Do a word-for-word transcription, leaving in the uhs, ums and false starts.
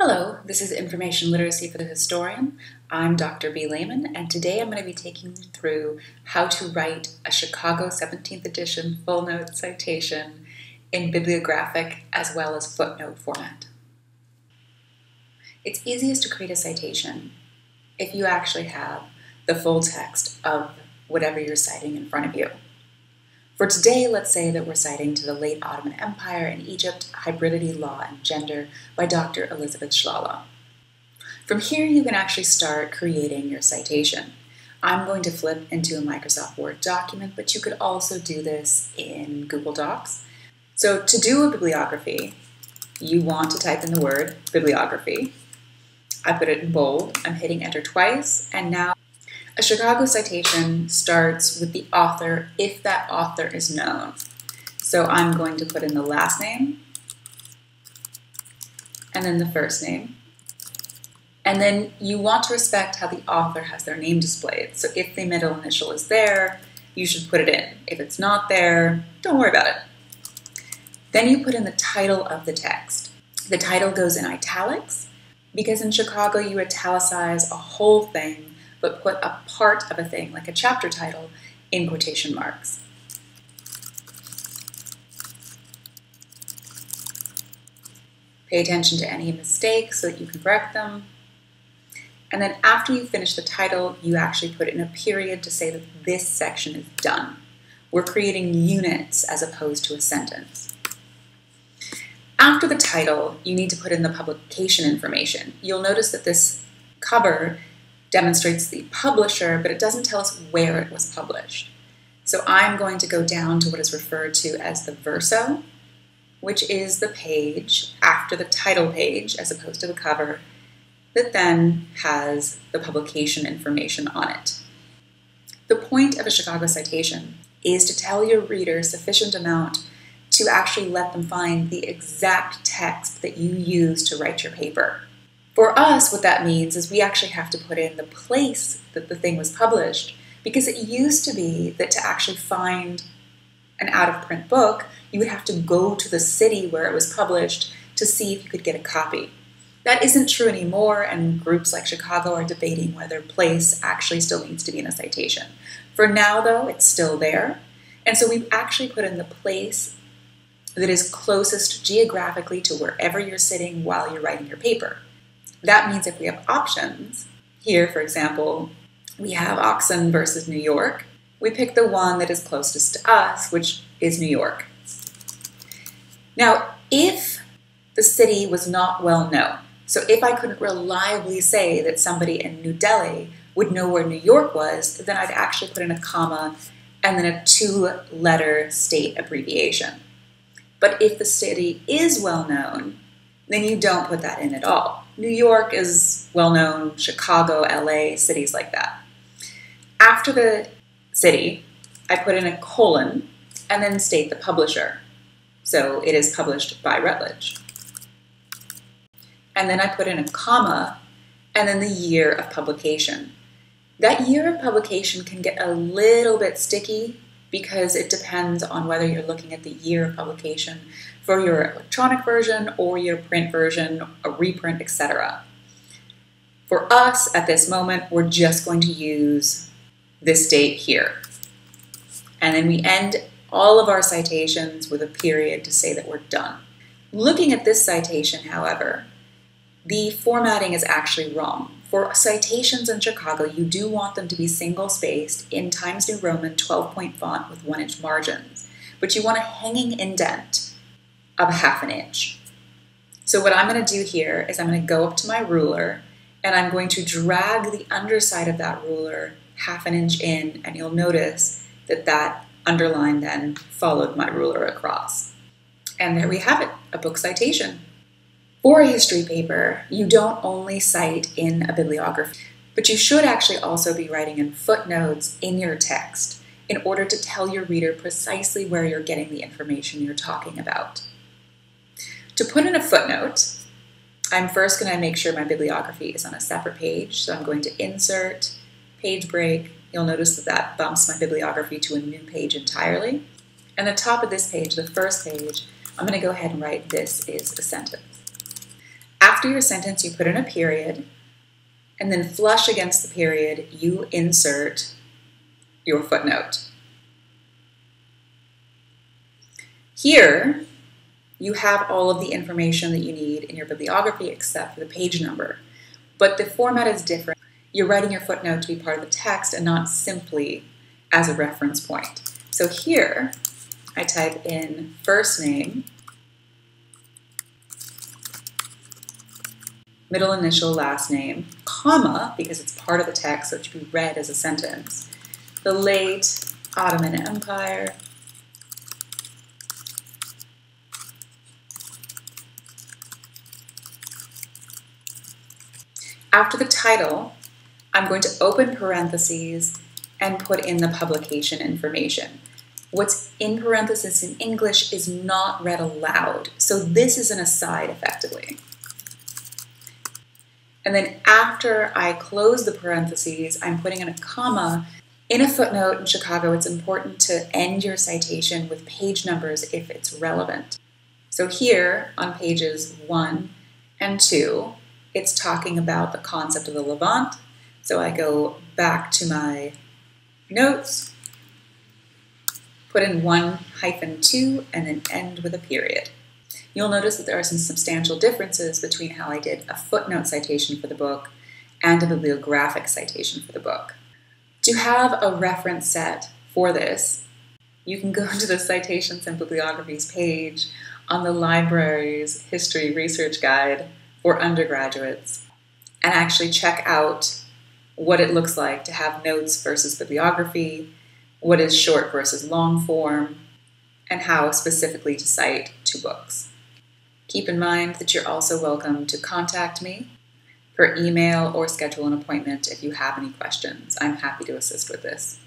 Hello, this is Information Literacy for the Historian. I'm Doctor B. Lehman, and today I'm going to be taking you through how to write a Chicago seventeenth edition full note citation in bibliographic as well as footnote format. It's easiest to create a citation if you actually have the full text of whatever you're citing in front of you. For today, let's say that we're citing To the Late Ottoman Empire in Egypt, Hybridity, Law, and Gender by Doctor Elizabeth Shlala. From here, you can actually start creating your citation. I'm going to flip into a Microsoft Word document, but you could also do this in Google Docs. So to do a bibliography, you want to type in the word bibliography. I put it in bold. I'm hitting enter twice, and now a Chicago citation starts with the author if that author is known. So I'm going to put in the last name and then the first name. And then you want to respect how the author has their name displayed. So if the middle initial is there, you should put it in. If it's not there, don't worry about it. Then you put in the title of the text. The title goes in italics because in Chicago you italicize a whole thing but put a part of a thing, like a chapter title, in quotation marks. Pay attention to any mistakes so that you can correct them. And then after you finish the title, you actually put in a period to say that this section is done. We're creating units as opposed to a sentence. After the title, you need to put in the publication information. You'll notice that this cover demonstrates the publisher, but it doesn't tell us where it was published. So I'm going to go down to what is referred to as the verso, which is the page after the title page, as opposed to the cover, that then has the publication information on it. The point of a Chicago citation is to tell your reader sufficient amount to actually let them find the exact text that you used to write your paper. For us, what that means is we actually have to put in the place that the thing was published, because it used to be that to actually find an out-of-print book, you would have to go to the city where it was published to see if you could get a copy. That isn't true anymore, and groups like Chicago are debating whether place actually still needs to be in a citation. For now, though, it's still there, and so we've actually put in the place that is closest geographically to wherever you're sitting while you're writing your paper. That means if we have options, here, for example, we have Oxon versus New York, we pick the one that is closest to us, which is New York. Now, if the city was not well known, so if I couldn't reliably say that somebody in New Delhi would know where New York was, then I'd actually put in a comma and then a two-letter state abbreviation. But if the city is well known, then you don't put that in at all. New York is well-known, Chicago, L A, cities like that. After the city, I put in a colon and then state the publisher. So it is published by Routledge. And then I put in a comma and then the year of publication. That year of publication can get a little bit sticky because it depends on whether you're looking at the year of publication for your electronic version or your print version, a reprint, et cetera. For us, at this moment, we're just going to use this date here. And then we end all of our citations with a period to say that we're done. Looking at this citation, however, the formatting is actually wrong. For citations in Chicago, you do want them to be single-spaced in Times New Roman twelve-point font with one-inch margins, but you want a hanging indent of half an inch. So what I'm going to do here is I'm going to go up to my ruler, and I'm going to drag the underside of that ruler half an inch in, and you'll notice that that underline then followed my ruler across. And there we have it, a book citation. For a history paper, you don't only cite in a bibliography, but you should actually also be writing in footnotes in your text in order to tell your reader precisely where you're getting the information you're talking about. To put in a footnote, I'm first going to make sure my bibliography is on a separate page, so I'm going to insert, page break. You'll notice that that bumps my bibliography to a new page entirely. And the top of this page, the first page, I'm going to go ahead and write, "This is a sentence." after your sentence, you put in a period, and then flush against the period, you insert your footnote. Here, you have all of the information that you need in your bibliography except for the page number, but the format is different. You're writing your footnote to be part of the text and not simply as a reference point. So here, I type in first name, middle initial, last name, comma, because it's part of the text, so it should be read as a sentence. The late Ottoman Empire . After the title, I'm going to open parentheses and put in the publication information. What's in parentheses in English is not read aloud, so this is an aside effectively. And then after I close the parentheses, I'm putting in a comma. In a footnote in Chicago, it's important to end your citation with page numbers if it's relevant. So here on pages one and two, it's talking about the concept of the Levant. So I go back to my notes, put in one hyphen two, and then end with a period. You'll notice that there are some substantial differences between how I did a footnote citation for the book and a bibliographic citation for the book. To have a reference set for this, you can go to the Citations and Bibliographies page on the library's History Research Guide for undergraduates and actually check out what it looks like to have notes versus bibliography, what is short versus long form, and how specifically to cite two books. Keep in mind that you're also welcome to contact me per email or schedule an appointment if you have any questions. I'm happy to assist with this.